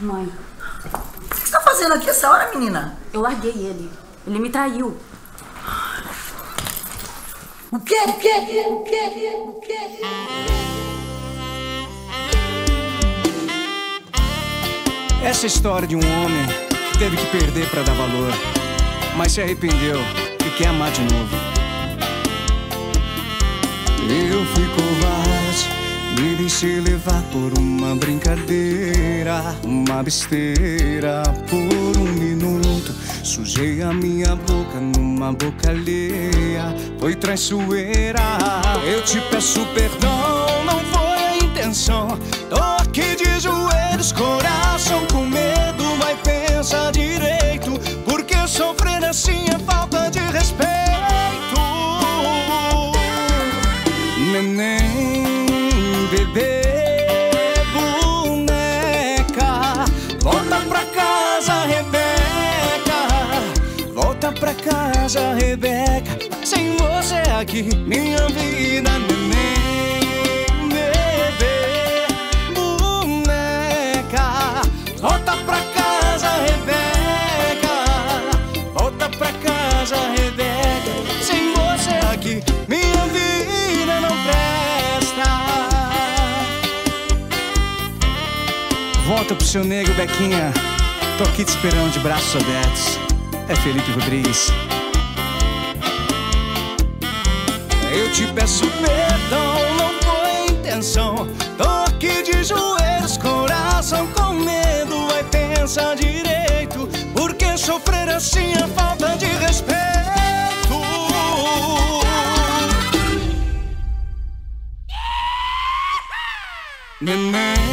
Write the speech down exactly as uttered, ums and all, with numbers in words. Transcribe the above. Mãe. O que você tá fazendo aqui essa hora, menina? Eu larguei ele. Ele me traiu. O quê? O quê? O quê? O quê? Essa história de um homem que teve que perder pra dar valor, mas se arrependeu e quer amar de novo. Eu fui covarde, me deixei levar por uma brincadeira, uma besteira por um minuto. Sujei a minha boca numa boca alheia, foi traiçoeira. Eu te peço perdão, não foi a intenção. Tô aqui de joelhos, coração com medo, vai pensar direito, porque sofrer assim é falta de respeito. Neném, bebê, boneca, volta pra casa, Rebecca. Volta pra casa, Rebecca. Sem você aqui, minha vida, neném, bebê, boneca, volta pra casa, Rebecca. Volta pra casa, Rebecca. Sem você aqui, minha vida não presta. Volta pro seu nego, Bequinha. Tô aqui te esperando de braços abertos. É Felipe Rodriguez. Eu te peço perdão, não foi intenção. Tô aqui de joelhos, coração com medo, vai pensar direito, porque sofrer assim é falta de respeito. Neném.